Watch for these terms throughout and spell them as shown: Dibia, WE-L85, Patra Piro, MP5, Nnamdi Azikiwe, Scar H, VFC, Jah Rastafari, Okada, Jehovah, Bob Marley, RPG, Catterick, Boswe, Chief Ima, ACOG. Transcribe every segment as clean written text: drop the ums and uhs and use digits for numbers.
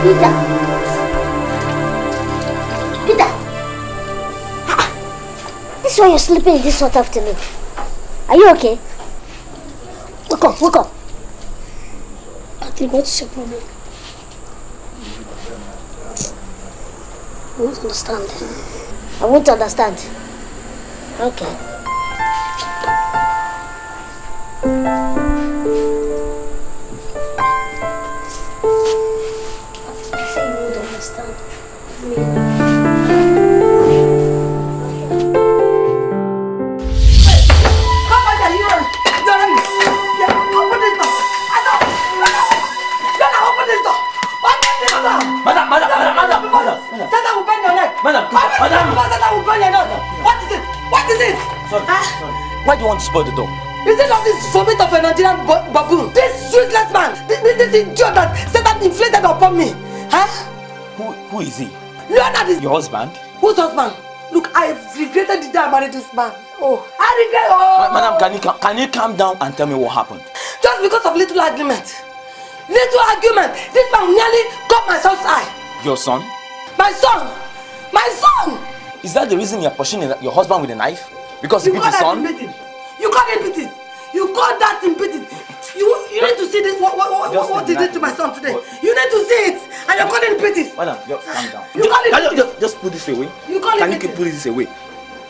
Peter! This is why you're sleeping in this hot afternoon. Are you okay? Wake up, wake up. Patrick, what is your problem? I won't understand. I won't understand. Okay. I say you won't understand. Madam, what is it? What is it? Sorry, sorry. Why do you want to spoil the dog? Is it not this vomit of a Nigerian baboon? This useless man, this idiot that Satan inflicted upon me. Huh? Who is he? Leonard is your husband. Whose husband? Look, I regretted the day I married this man. Oh, I regret. Oh. Madam, can you calm down and tell me what happened? Just because of little argument. Little argument. This man nearly got my son's eye. Your son? My son. My son! Is that the reason you're pushing your husband with a knife? Because he beat his son? You can't beat it! You can't that beat it! You need to see this. What he did to my son today. What? You need to see it! And you can't beat it! Madam, calm down. You can't just put this away. You can't Can you keep putting this away?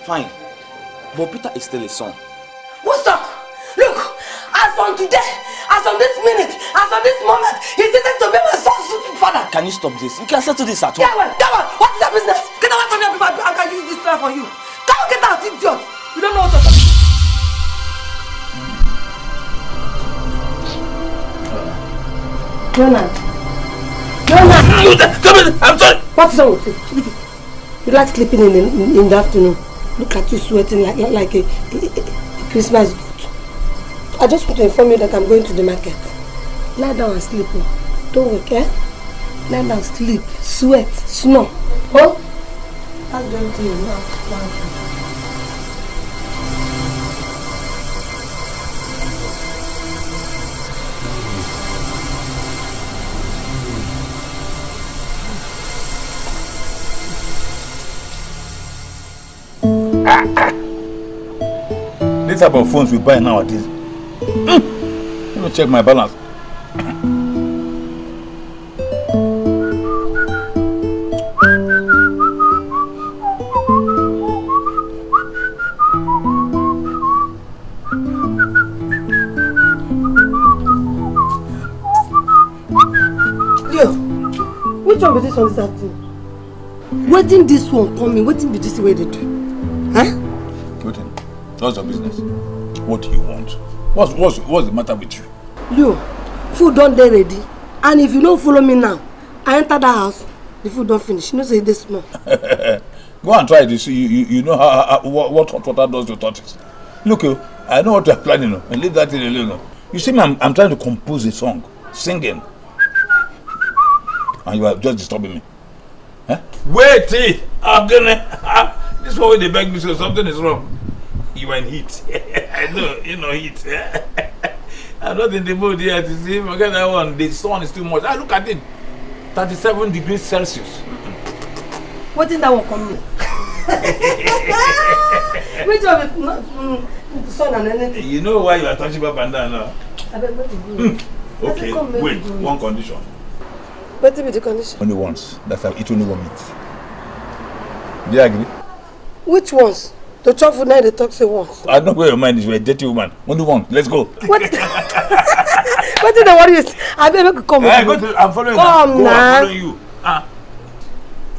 Fine. But Peter is still a son. What's up? Look! As from today, as from this minute, as from this moment, he ceases to be my son's father. Can you stop this? You can settle this at home. Yeah, well, that one. What is that business? Get away from me before I can use this trap for you. Come get out, idiot. You don't know what to do. Leonard. Leonard. Come in. I'm sorry. What's wrong with you? You like sleeping in the afternoon. Look at you sweating like a Christmas goat. I just want to inform you that I'm going to the market. Lie down and sleep. Don't wake, eh? Lie down, sleep, sweat, snore. Oh? I'll do it to you now. These type of phones we buy nowadays. Let me check my balance. Yo, which one be this one this afternoon? Waiting this one coming, waiting be this way they do. Huh? Waiting. That's your business. What do you want? What's the matter with you? Yo, food done there ready. And if you don't follow me now, I enter that house, the food don't finish. You know, say this small. Go and try this. You know how what water does to tortoise. Look, I know what you're planning on, and leave that thing alone. You see, I'm trying to compose a song, singing, and you are just disturbing me. Huh? Wait, I'm gonna. This one they beg me so something is wrong. You and heat. I know, you know heat. I'm not in the mood here to see. Forget that one. The sun is too much. Ah, look at it. 37 degrees Celsius. What in that one come? Which one? Not, sun and anything. You know why you are touching up and down now? I don't know. Okay, wait. One condition. What will be the condition? Only once. That's how it only one meat. Do you agree? Which ones? The chop food night, they talk say once. I don't know where your mind is. You're a dirty woman. Only one. Let's go. What? What is the worries? I better make come. Hey, I'm following you. Come now. I'm following you. Ah.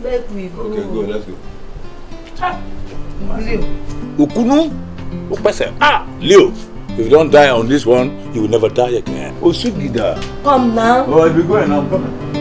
Let me go. Okay, go. Let's go. Ah. Leo. Ukunu. Ukpese. Ah. Leo. If you don't die on this one, you will never die again. Osugida. Come now. Oh, I'll be going now. Come now.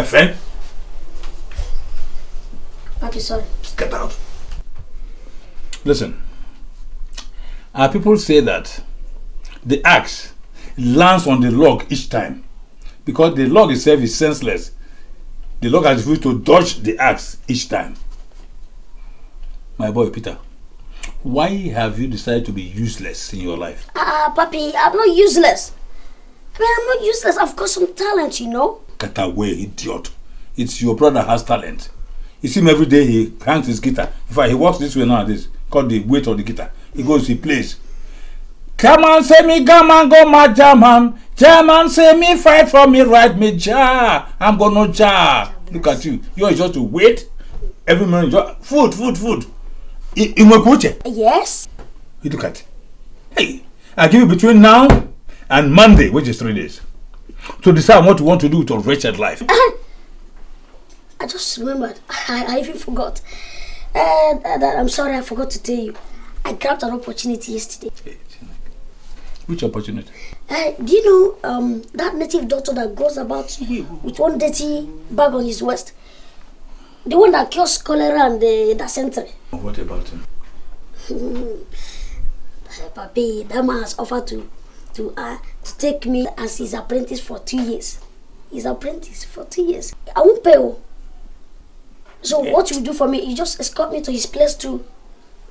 my friend. Okay, sorry. Get out. Listen. Our people say that the axe lands on the log each time because the log itself is senseless. The log has refused to dodge the axe each time. My boy Peter, why have you decided to be useless in your life? Papi, I'm not useless. I mean, I'm not useless. I've got some talent, you know. Get away, idiot. It's your brother has talent. You see him every day, he hangs his guitar. In fact, he walks this way nowadays, called the weight of the guitar. He goes, he plays. Come on, say me, come on, go my jaman. Jaman, say me, fight for me, right me, ja. I'm gonna no ja. Look at you. You're just to wait. Every man, food. In my culture? Yes. You look at it. Hey, I give you between now and Monday, which is 3 days, to decide what you want to do with your wretched life. I just remembered. I even forgot. I'm sorry, I forgot to tell you. I grabbed an opportunity yesterday. Which opportunity? Do you know that native doctor that goes about with one dirty bag on his waist? The one that kills cholera and the century. What about him? Papi, that man has offered to take me as his apprentice for 2 years. His apprentice for 2 years. I won't pay him. So yeah. What you do for me, you just escort me to his place to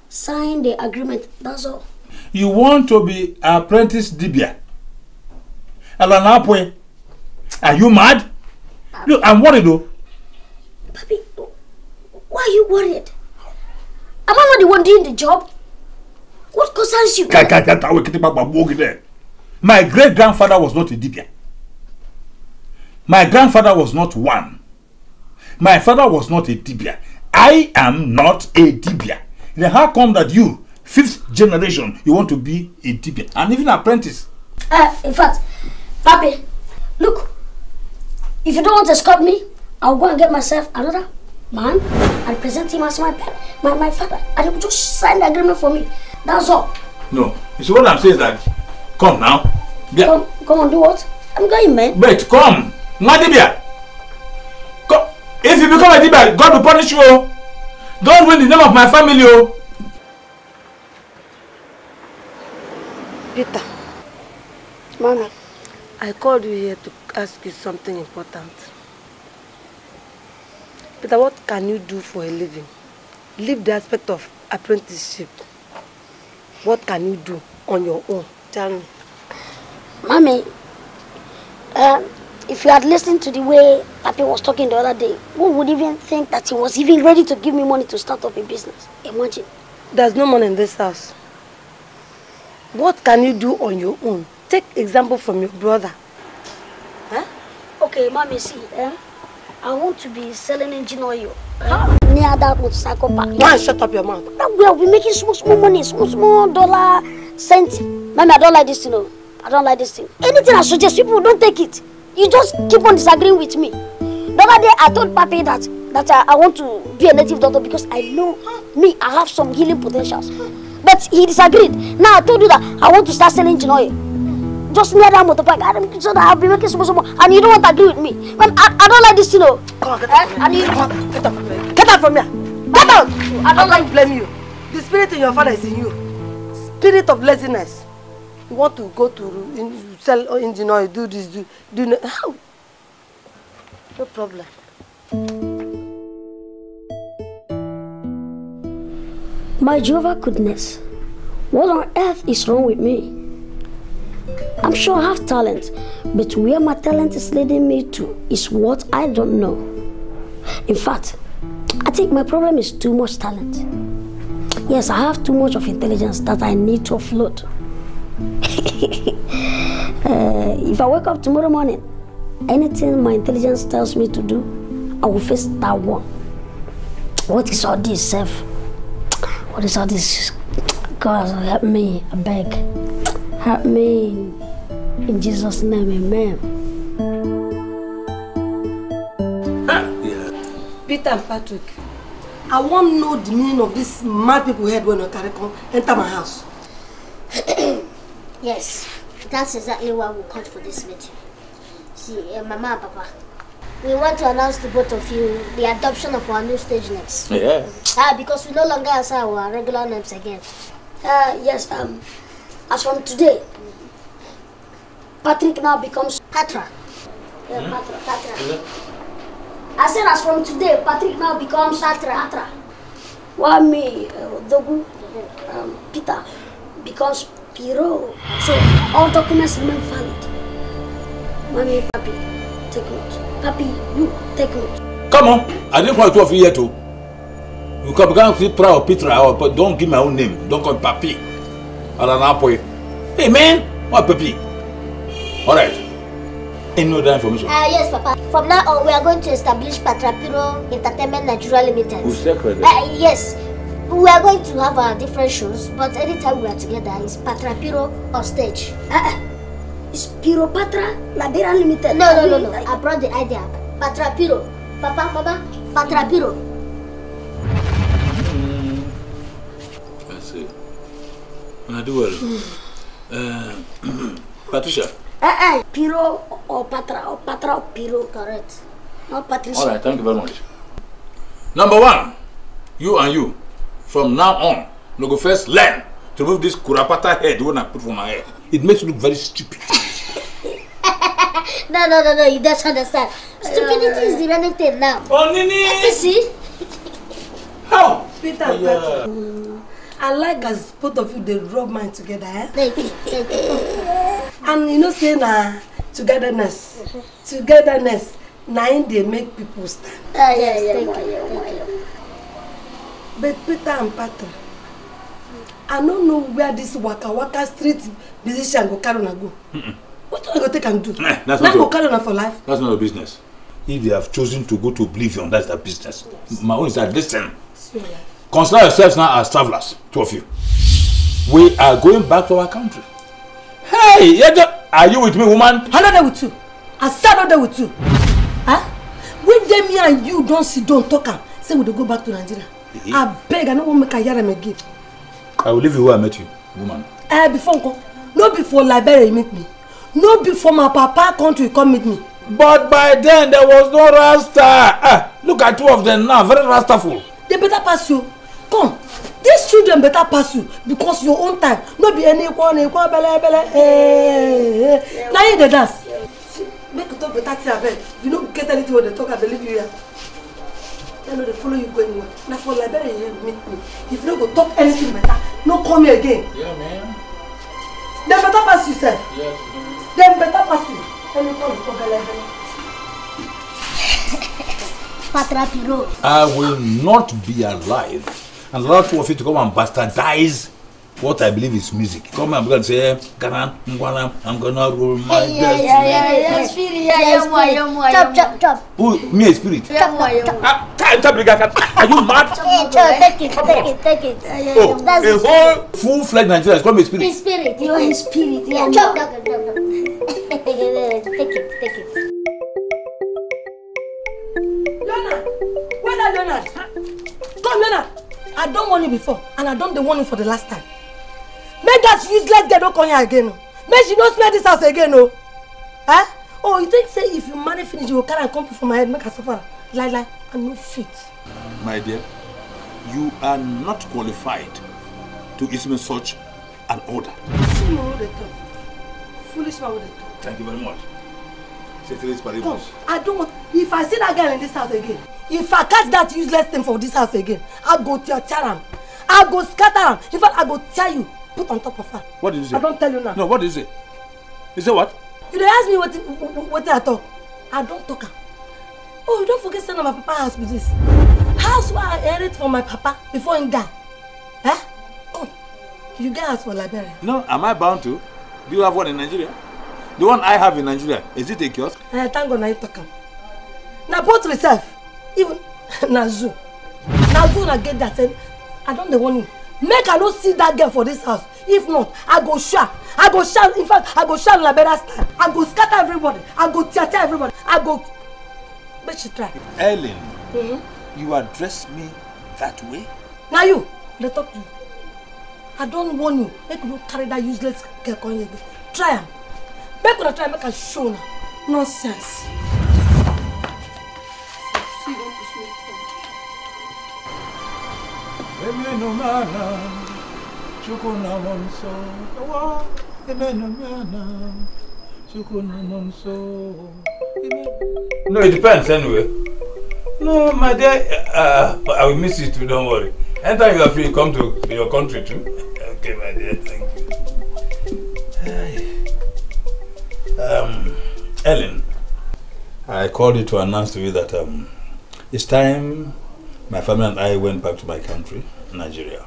sign the agreement. That's all. You want to be apprentice Dibia? Alanapwe, are you mad? Look, I'm worried though. Papi, why are you worried? Am I not the one doing the job? What concerns you? My great-grandfather was not a Dibia. My grandfather was not one. My father was not a Dibia. I am not a Dibia. Then how come that you, 5th generation, you want to be a Dibia? And even an apprentice. In fact, Papi, look. If you don't want to escort me, I'll go and get myself another man and present him as my father. And he will just sign the agreement for me. That's all. No. You see what I'm saying is that, come now. Yeah. Come on, do what? I'm going, man. Wait, come. Not Dibia. If you become a Dibia, God will punish you. Don't win the name of my family. Peter, Mama, I called you here to ask you something important. Peter, what can you do for a living? Leave the aspect of apprenticeship. What can you do on your own? Tell me. Mommy, if you had listened to the way Papi was talking the other day, who would even think that he was even ready to give me money to start up a business? Imagine. There's no money in this house. What can you do on your own? Take example from your brother. Huh? Okay, Mommy, see. I want to be selling engine oil. Near that motorcycle park. Why shut up your mouth? We'll be making small money, small dollar cent. Mommy, I don't like this, you know. I don't like this thing. Anything I suggest, people don't take it. You just keep on disagreeing with me. The other day, I told Papi that I want to be a native doctor because I know me, I have some healing potentials. But he disagreed. Now I told you that I want to start selling engine oil. Just near that motorbike. I don't so that I'll be making small, and you don't want to agree with me. But I don't like this, you know. Come on, get out. Get out from here. Get out. I don't like blame you. The spirit in your father is in you. Spirit of laziness. You want to go to sell engine oil, do this, do no, how? No problem. My Jehovah goodness, what on earth is wrong with me? I'm sure I have talent, but where my talent is leading me to is what I don't know. In fact, I think my problem is too much talent. Yes, I have too much of intelligence that I need to offload. If I wake up tomorrow morning, anything my intelligence tells me to do, I will face that one. What is all this, Seth? What is all this? God, help me, I beg. Help me. In Jesus' name, amen. Peter and Patrick, I won't know the meaning of this mad people head when you carry come enter my house. Yes, that's exactly why we called for this meeting. See, Mama and Papa, we want to announce to both of you the adoption of our new stage names. Yeah. Because we no longer answer our regular names again. Yes, as from today, Patrick now becomes Patra. Yeah, mm-hmm. Patra, Patra. Yeah. I said as from today, Patrick now becomes Patra. Patra. While me, Dogu, Peter, becomes Piro. So all documents remain valid. Mommy, Papi, take note. Papi, you take note. Come on, I didn't want two of you here too. You can't be proud of Peter, but don't give my own name. Don't call Papi. I don't know. Hey man, what Papi? All right. Any other information? Yes, Papa. From now on, we are going to establish Patra Piro Entertainment Nigeria Limited. Who's that? Yes. We are going to have our different shows, but anytime we are together, it's Patra Piro on stage. It's Piro Patra Nigeria Limited. No. I brought the idea. Patra Piro. Papa. Patra Piro. I see. I do well. Patricia. Piro or Patra or Piro, correct. Not Patricia. Alright, thank you very much. Number 1, you and you, from now on, you go first learn to remove this kurapata head you want to put from my head. It makes you look very stupid. No, you don't understand. Stupidity is the running thing now. Oh, Nini! You see? How? Peter, I like as both of you, they rub mine together, eh? Thank you. And you know, saying togetherness, now they make people stand. Thank you. But Peter and Patra, I don't know where this waka street musician go carry on go. What do I go take and do? That's not go carry on for life. That's not a business. If they have chosen to go to oblivion, that's their business. Yes. My own is that listen. Consider yourselves now as travelers, two of you. We are going back to our country. Hey, are you with me, woman? Another with you. I Saturday with you. Huh? When them me and you don't sit, don't talk, say we go back to Nigeria. Mm-hmm. I beg, I don't want to make a yard again. I will leave you where I met you, woman. Before, not before Liberia you meet me. Not before my papa country come meet me. But by then there was no Rasta. Look at two of them now, very Rastaful. They better pass you. Come, these children better pass you because your own time. Not be any one, bele. Hey. Now you the dance. Make you talk better to your you don't get anything when they talk. I believe you here. I know they follow you go anywhere. Now for Liberia you meet me. If you don't go talk anything better, no come here again. Yeah, man. They better pass you, sir. Yes, man. They better pass you. Let me come to Liberia. I will not be alive and allow two of you to come and bastardize what I believe is music. Come and I'm going to say, I'm going to rule my destiny. Yeah, spirit. Yeah, Chop. Who? Me, spirit. Are you mad? Take it. A whole full-fledged Nigeria is called me spirit. Spirit. You are spirit. Yeah, chop. Take it. Leonard! Where are Leonard? Huh? Come, Leonard! I don't want you before, and I don't want you for the last time. Make that useless girl don't come here again. Make she don't smell this house again. No. Huh? Oh, you think, say, if you marry finish, you will carry and come from my head, make her suffer. Like, I'm not fit. My dear, you are not qualified to issue such an order. Foolish man with the talk. Thank you very much. Come, I don't want. If I see that girl in this house again, if I catch that useless thing for this house again, I'll go tear her. I'll go scatter her. In fact, I'll go tear you. Put on top of her. What did you say? I don't tell you now. No, what did you say? You say what? You don't ask me what I talk. I don't talk her. Oh, you don't forget send my papa house with this. House where I inherit from my papa before he died. Huh? Come. You get house for Liberia. No, am I bound to? Do you have one in Nigeria? The one I have in Nigeria, is it a kiosk? Thank God, now you talk. Now both yourself, even Nazu. Nazu na get that and I don't want you. Make I not see that girl for this house. If not, I go shout. I go shout. In fact, I go shout Liberia style. I go scatter everybody. I go tear everybody. I go. But she try. Ellen, you address me that way? Now you, they talk to you. I don't want you. Make you carry that useless girl on you. Try him. Make her try and make her show now. Nonsense. No, it depends anyway. No, my dear, I will miss you too, don't worry. Anytime you are free, come to your country too. Okay, my dear, thank you. Ellen, I called you to announce to you that it's time my family and I went back to my country, Nigeria.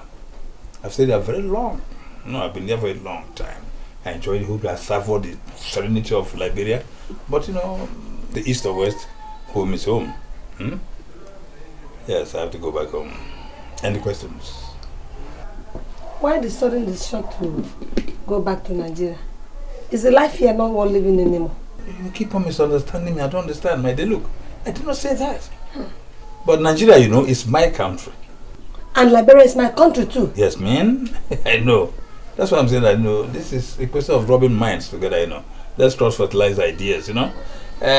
I've stayed there very long. No, I've been there for a long time. I enjoyed Hope, I suffered the serenity of Liberia. But you know, the east or west, home is home. Hmm? Yes, I have to go back home. Any questions? Why the sudden decision to go back to Nigeria? Is the life here not worth living anymore? You keep on misunderstanding me. I don't understand, my dear. Look, I did not say that. But Nigeria, you know, is my country. And Liberia is my country too. Yes, man. I know. That's what I'm saying. I know. This is a question of rubbing minds together, you know. Let's cross-fertilize ideas, you know.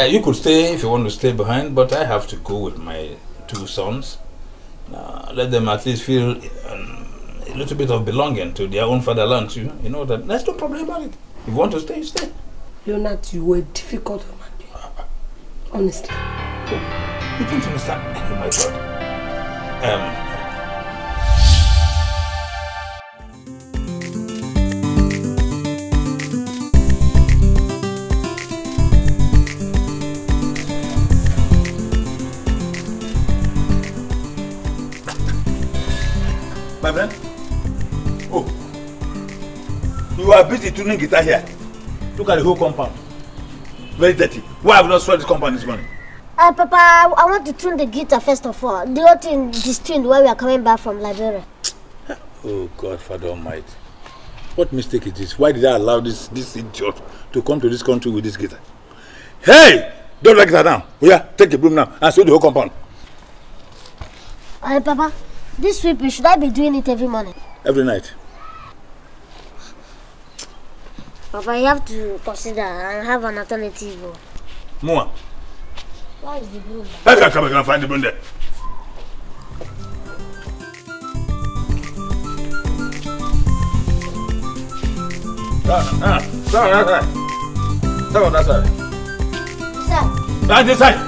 You could stay if you want to stay behind, but I have to go with my two sons. Let them at least feel a little bit of belonging to their own fatherland, too. You know that. That's no problem about it. If you want to stay, you stay. Leonard, you were difficult, man. Honestly. Oh, you don't understand. Oh my God. My friend? Oh. You are busy tuning guitar here. Look at the whole compound. Very dirty. Why have you not swept this compound this morning? Papa, I want to tune the guitar first of all. The whole thing distuned while we are coming back from Liberia. Oh God, Father Almighty. What mistake is this? Why did I allow this idiot to come to this country with this guitar? Hey! Don't let that down. Oh yeah, take the broom now and sweep the whole compound. Papa. This sweeping, should I be doing it every morning? Every night. Papa, you have to consider and have an alternative. Mua. Where is the broom? Let's go, come and find the broom there. Down on that side. This side. Down this side.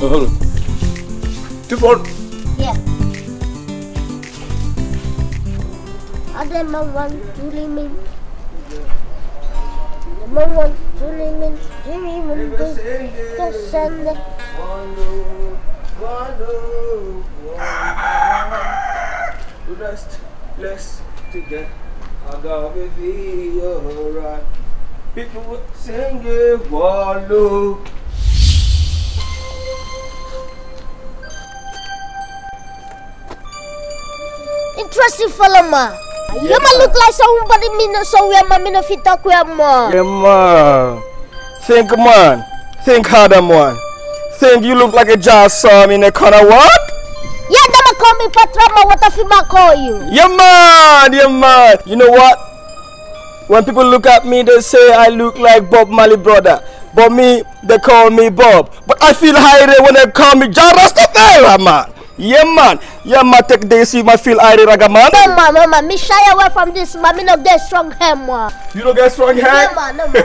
Hold on. Yeah. I did not want to remain. Rest, bless together. I got to be alright. People sing a wallow. Interesting fellow, ma. Yeah, you ma look like somebody mean so we are ma mean if you talk we are ma. Yeah, ma. Think, man. Think harder, man. Think you look like a jazz song in a corner, what? Yeah, never call me Patra, ma. What if you ma call you? Yeah, man. Yeah, man. You know what? When people look at me, they say I look like Bob Marley brother. But me, they call me Bob. But I feel irate when they call me Jah Rastafari, man. Yeah, man. Yeah, man, take this, you feel irate, man. No, man, no, man. Me shy away from this, man. Me not get strong hair, man. You don't get strong hair? No, man, no, man.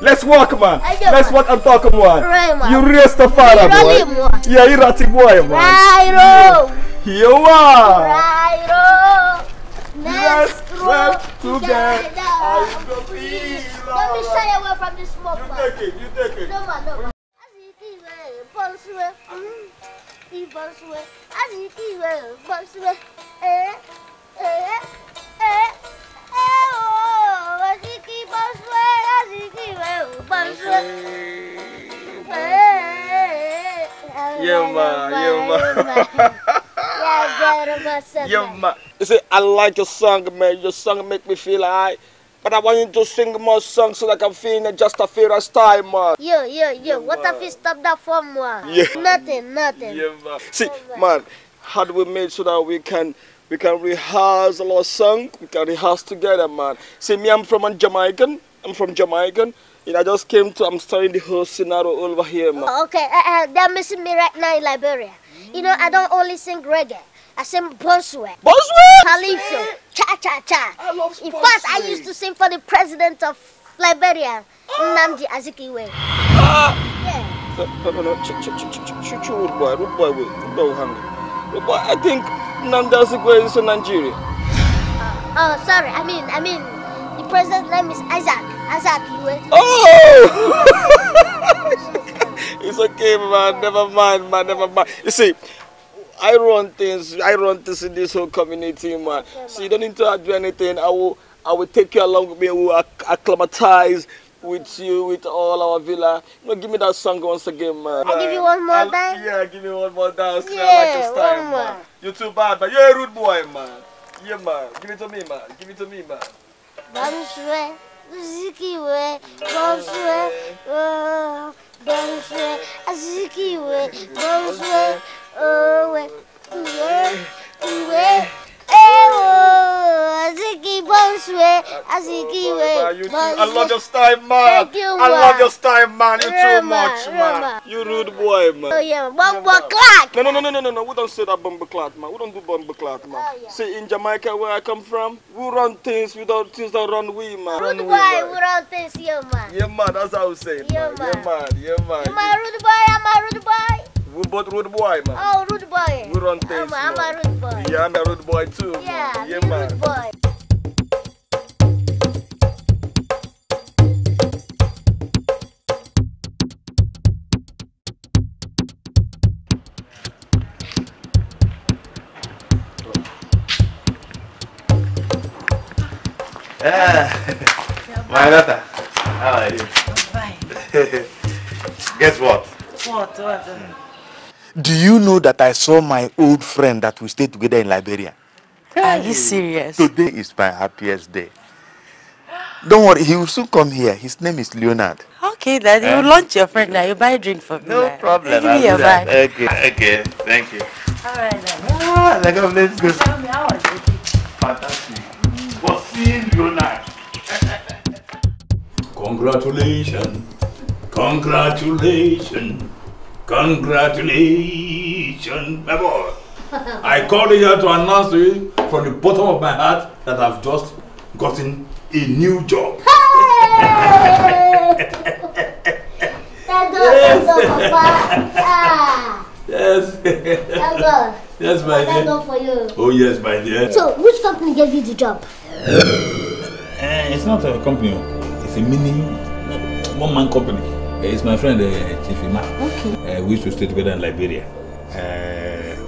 Let's walk, man. Let's walk and talk, man. Right, man. You Rastafari, man. Yeah, you ratty boy, man. Right, you are. Right, let's work together. I will be don't be shy away from this smoke. You take it, you take it. No, man, no, man. Boswe. Boswe. Boswe. Yeah, man. You see, I like your song, man. Your song make me feel high. But I want you to sing more songs so that I can feel in just a fair style, man. Yo. What if you stop that for, man? Yeah. Nothing. Yeah, man. See, man, how do we make so that we can rehearse a lot of songs? We can rehearse together, man. See, me, I'm from Jamaican. I just came to, I'm starting the whole scenario over here, man. Oh, okay, they're missing me right now in Liberia. I don't only sing reggae. I sing Boswe. Boswe? Calypso. Cha-cha-cha. I love Boswe. In fact, I used to sing for the president of Liberia, Nnamdi Azikiwe. Yeah. No. Rude boy, I think Nnamdi Azikiwe is in Nigeria. Oh, sorry. I mean, the president's name is Azikiwe. Oh! It's okay, man. Never mind. You see, I run things in this whole community, man. Okay, so you don't need to do anything. I will take you along with me. We will acclimatize with you, with all our villa. No, give me that song once again, man. I'll give you one more dance? Yeah, give me one more dance. Yeah, I like style, one more. Man. You're too bad, man. You're a rude boy, man. Yeah, man. Give it to me, man. Bonswe, Azikiwe, Bonswe, oh, Bonswe, Azikiwe, Bonswe, oh, Uwe, oh, Aziki, Bonswe, Azikiwe. I love your style, man. I love your style, man. You're too much, man. You rude boy, man. Oh, yeah, bumbleclad. No. We don't say that bumbleclad, man. We don't do bumbleclad, man. Oh, yeah. See, in Jamaica, where I come from, we run things without things that run we, man. Rude boy, we run things, yeah, man. Yeah, man, that's how we say it, man. Yeah, man. Am I rude boy? We both rude boy, man. Oh, rude boy. We run things, I'm a rude boy. Yeah, I'm a rude boy too. Yeah, man. Rude boy. My daughter, how are you? I'm fine. Guess what? What? Do you know that I saw my old friend that we stayed together in Liberia? Are you serious? Today is my happiest day. Don't worry, he will soon come here. His name is Leonard. Okay, then you lunch your friend now. You buy a drink for me. No problem. Give me your bag. Okay, thank you. All right then. Let's go. Tell me, how was it? Fantastic. For seeing Leonard. Congratulations, my boy. I called here to announce to you from the bottom of my heart that I've just gotten a new job. Hey! Yes. Yes, my dear. Thank God for you. Oh yes, my dear. So, which company gave you the job? It's not a company. It's a mini one-man company. It's my friend Chief Ima. Okay. We used to stay together in Liberia,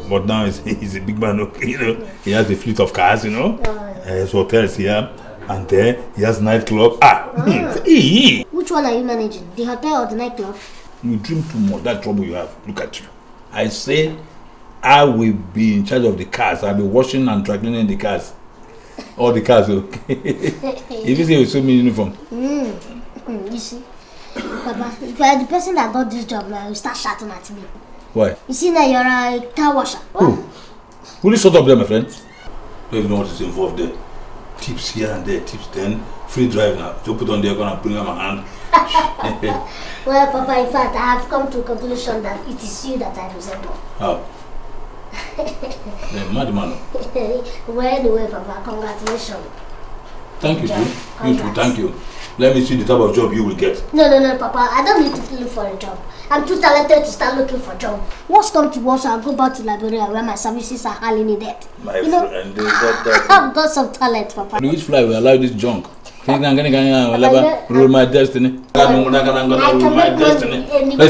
but now he's a big man. You know, he has a fleet of cars. You know, his hotels here and there. He has nightclub. Which one are you managing? The hotel or the nightclub? You dream too much. That trouble you have. Look at you. I say, I will be in charge of the cars. I'll be washing and dry cleaning the cars. All the cars. Okay. If you see, you show me uniform. You see. Papa, if you are the person that got this job now, you start shouting at me. Why? You see now you're a car washer. Oh. Will you shut up there, my friend? Don't even know what is involved there. Tips here and there, tips then. Free drive now. Don't put on there, gonna bring out my hand. Well, Papa, in fact, I have come to a conclusion that it is you that I resemble. How? The madman. Well, anyway, Papa, congratulations. Thank you, too. You too, thank you. Let me see the type of job you will get. No, Papa. I don't need to look for a job. I'm too talented to start looking for a job. Worst come to worst, I'll go back to Liberia where my services are highly needed. My friend, I've got some talent, Papa. Which fly will allow this junk? I'm gonna rule my destiny. Let's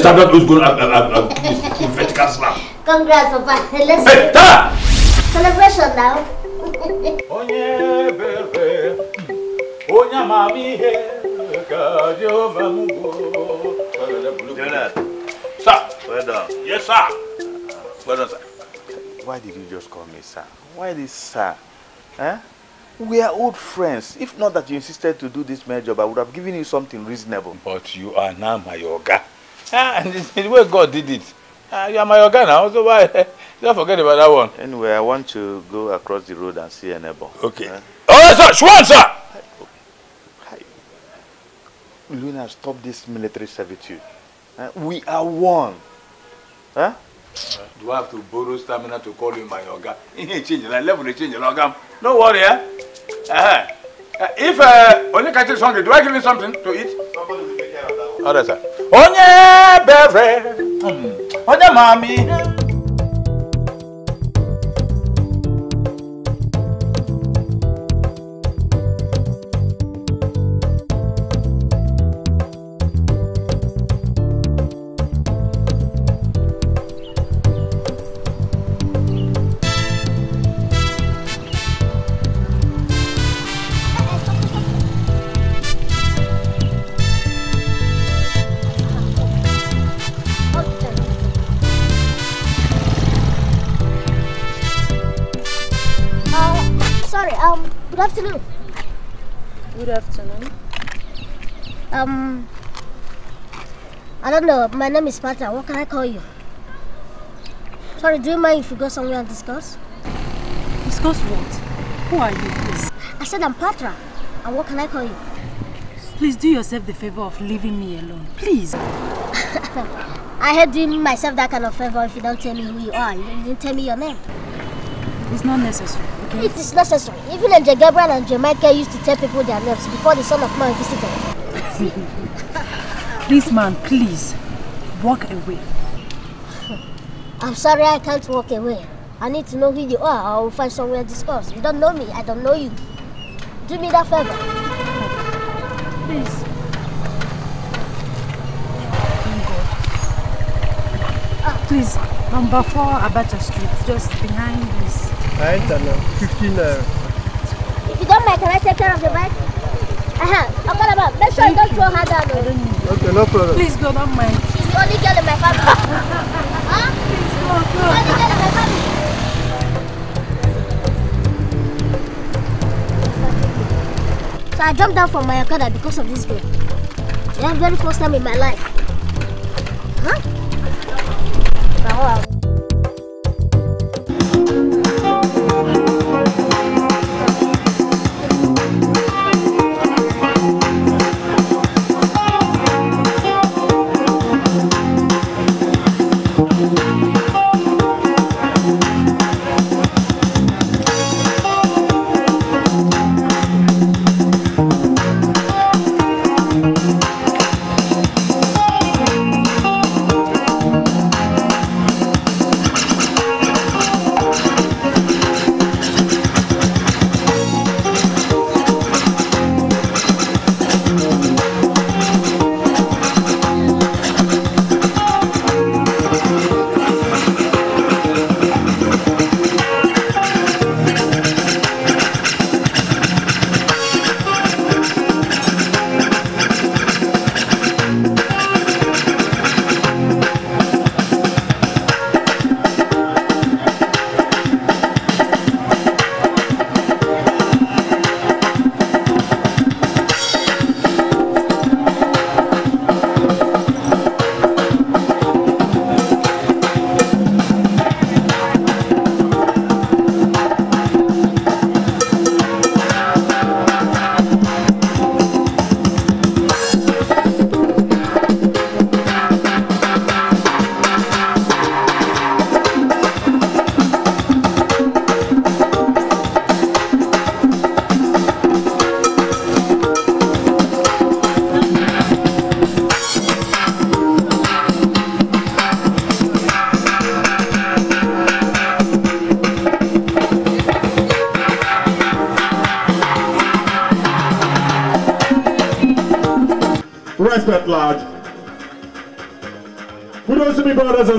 have that loose going up vertical slap. Congrats, Papa. Let's celebration now. Oh yeah, baby. Onya mami he kajo mamugo. Sir, well done. Yes, sir. Well done, sir. Why did you just call me sir? Why this sir? Huh? We are old friends. If not that you insisted to do this marriage job, I would have given you something reasonable. But you are now my yoga. And the way God did it. You are my yoga now, so why? Don't forget about that one. Anyway, I want to go across the road and see a neighbor. Okay. All right, sir. Shwan, sir. Luna, stop this military servitude. We are one. Huh? Do I have to borrow stamina to call you my organ? Change the level, change the organ. No worry, eh? If only catch is hungry, do I give you something to eat? Somebody will take care of that one. All right, sir. Onye bevre, onye mami. Good afternoon. I don't know. My name is Patra. What can I call you? Sorry, do you mind if we go somewhere and discuss? Discuss what? Who are you, please? I said I'm Patra. And what can I call you? Please do yourself the favor of leaving me alone. Please. I hate doing myself that kind of favor if you don't tell me who you are. You didn't tell me your name. It's not necessary. Okay? It is necessary. Even Angel Gabriel and Jamaica used to tell people their names before the Son of Man visited. Please, man, please, walk away. I'm sorry, I can't walk away. I need to know who you are, or I will find somewhere to discuss. You don't know me, I don't know you. Do me that favor. Please. Please, number 4 Abacha Street, just behind this. I don't know, 15. If you don't mind, can I take care of the bike? Make sure you don't throw her down. Okay, no problem. Please go, don't mind. She's the only girl in my family. Huh? Please go, go. The only girl in my family. So I jumped down from my Okada because of this girl. It's the very first time in my life. Huh? Now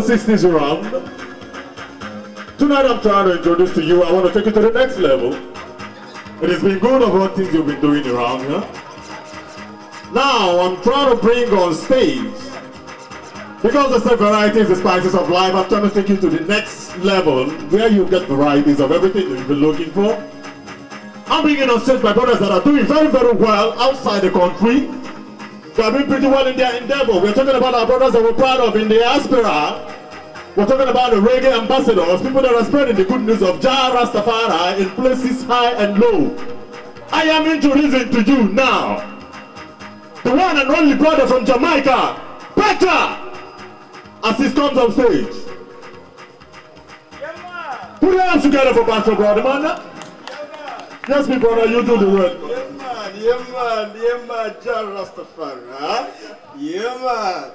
sisters around. Tonight I'm trying to introduce to you, I want to take you to the next level. It has been good of all things you've been doing around here. Now I'm trying to bring on stage, because there's the varieties, the spices of life, I'm trying to take you to the next level where you get varieties of everything you've been looking for. I'm bringing on stage my brothers that are doing very, very well outside the country. They are doing pretty well in their endeavor. We're talking about our brothers that we're proud of in the diaspora. We're talking about the reggae ambassadors, people that are spreading the good news of Jah Rastafari in places high and low. I am introducing to you now the one and only brother from Jamaica, Patra, as he comes on stage. Yeah, put your hands together for Patra, brother, man. Yeah, yes, me brother, you do the work. Yeah, man, Jah Rastafari, huh? Yeah, man.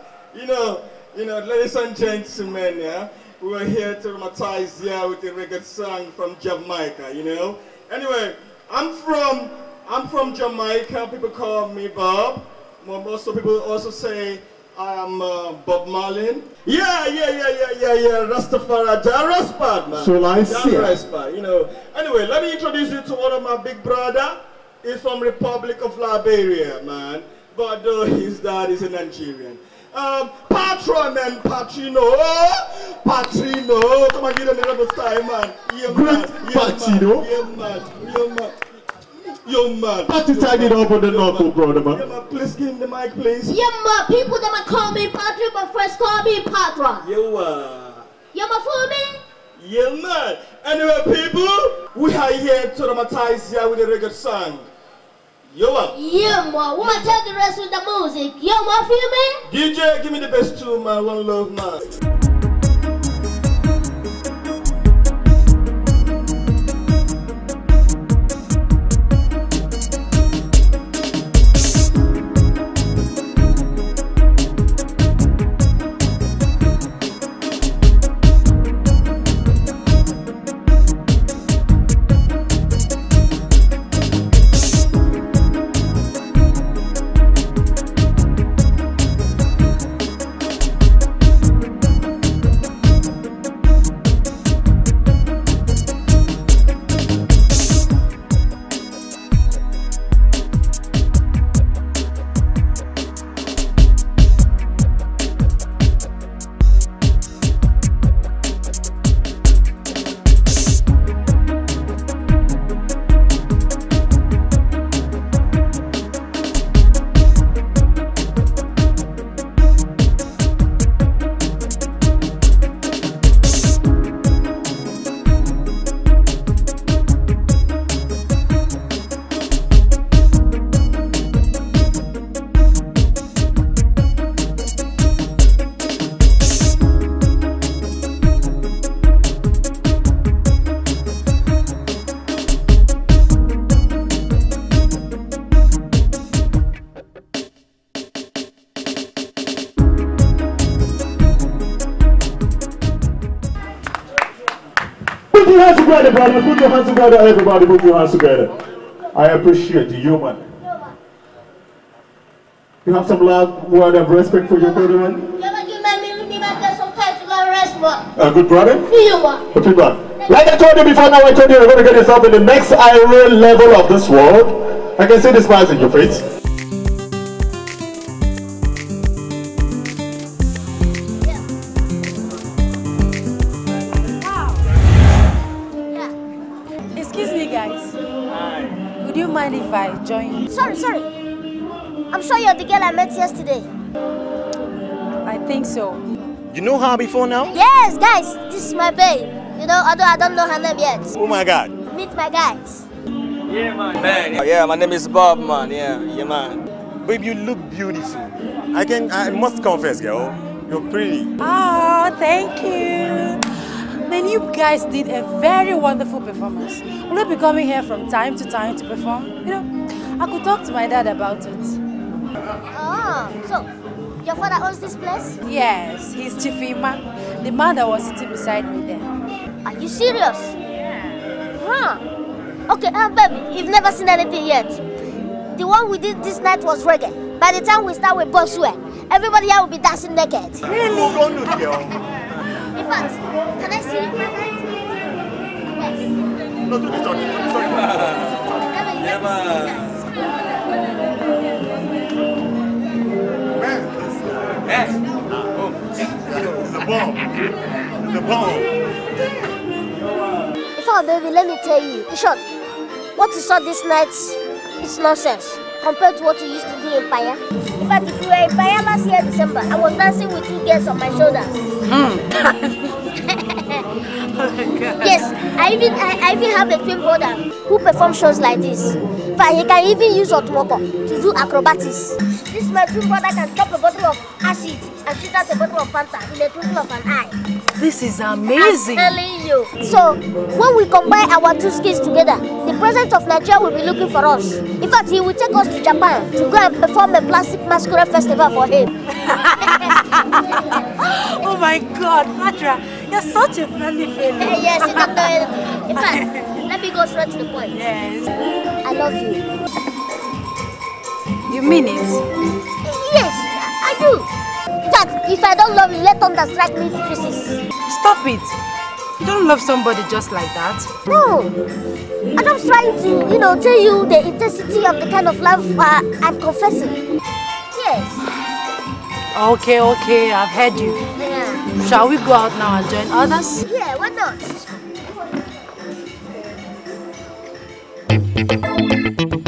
You know, ladies and gentlemen, yeah, we were here to traumatize you with a reggae song from Jamaica, you know. Anyway, I'm from Jamaica. People call me Bob. Most people also say I am Bob Marlin. Yeah. Rastafari, Jah Rastafari, man. So I see. Jah Rastafari, you know. Anyway, let me introduce you to one of my big brother. He's from Republic of Liberia, man. But though his dad is a Nigerian. Patron and Patrino. Come on, give them another time, man. Yeah, man. Yo man, Patty tied it up on the knuckle, brother man. Yeah, man, please give him the mic, please. Yeah man, people that might call me Patrick, but first call me Patra. Yeah man, fool me? Yeah man. Anyway people, we are here to dramatize here with a reggae song. Yo man. Yeah man, we might tell the rest with the music. Yeah man, feel me? DJ, give me the best tune, man. One love, man. Put your hands together, brother. Put your hands together, everybody. Put your hands together. I appreciate the human. You have some love, word of respect for your brother, man? You made me get some kind of respect. A good brother? Good brother. Like I told you before, now I told you you're going to get yourself in the next higher level of this world. I can see the smiles in your face. Sorry. I'm sure you're the girl I met yesterday. I think so. You know her before now? Yes, guys. This is my babe. You know, although I don't know her name yet. Oh my God. Meet my guys. Yeah, man. Oh, yeah, my name is Bob, man. Yeah, man. Babe, you look beautiful. I must confess, girl. You're pretty. Oh, thank you. Man, you guys did a very wonderful performance. We'll be coming here from time to time to perform, you know. I could talk to my dad about it. Oh, so your father owns this place? Yes, he's Chief Ima, the man that was sitting beside me there. Are you serious? Yeah. Huh. Okay, baby, you've never seen anything yet. The one we did this night was reggae. By the time we start with Boswe, everybody here will be dancing naked. Really? In fact, can I see you? Yes. No, do this talking. It's a bomb. Before, baby, let me tell you, in short, what you saw this night is nonsense compared to what you used to do in Paya. In fact, if you were in Paya last year December, I was dancing with 2 girls on my shoulders. Oh my God. Yes, I even have a twin brother who performs shows like this. But he can even use Otmoko to do acrobatics. This my twin brother can top a bottle of acid and shoot out a bottle of Fanta in a twinkle of an eye. This is amazing. I'm telling you. So, when we combine our two skills together, the president of Nigeria will be looking for us. In fact, he will take us to Japan to go and perform a plastic masquerade festival for him. Oh my God, Patra, you're such a friendly fellow. Yes, in fact, let me go straight to the point. Yes. I love you. You mean it? Yes, I do. That if I don't love you, let thunder strike me to pieces. Stop it! You don't love somebody just like that. No, I'm just trying to, you know, tell you the intensity of the kind of love I'm confessing. Yes. Okay, okay, I've heard you. Yeah. Shall we go out now and join others? Yeah, why not?